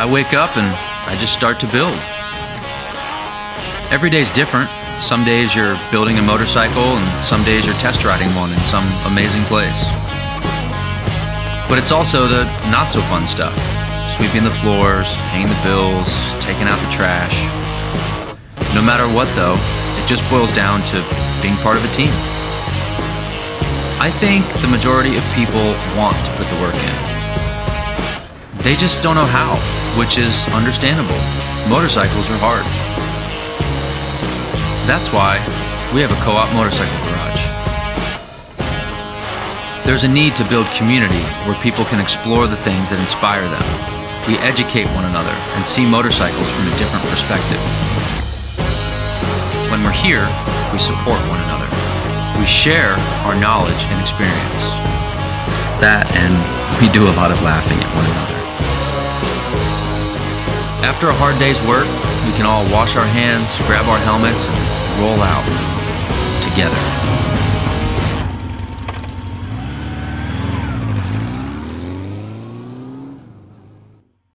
I wake up and I just start to build. Every day's different. Some days you're building a motorcycle, and some days you're test riding one in some amazing place. But it's also the not-so-fun stuff. Sweeping the floors, paying the bills, taking out the trash. No matter what, though, it just boils down to being part of a team. I think the majority of people want to put the work in. They just don't know how, which is understandable. Motorcycles are hard. That's why we have a co-op motorcycle garage. There's a need to build community where people can explore the things that inspire them. We educate one another and see motorcycles from a different perspective. When we're here, we support one another. We share our knowledge and experience. That, and we do a lot of laughing at one another. After a hard day's work, we can all wash our hands, grab our helmets, and roll out together.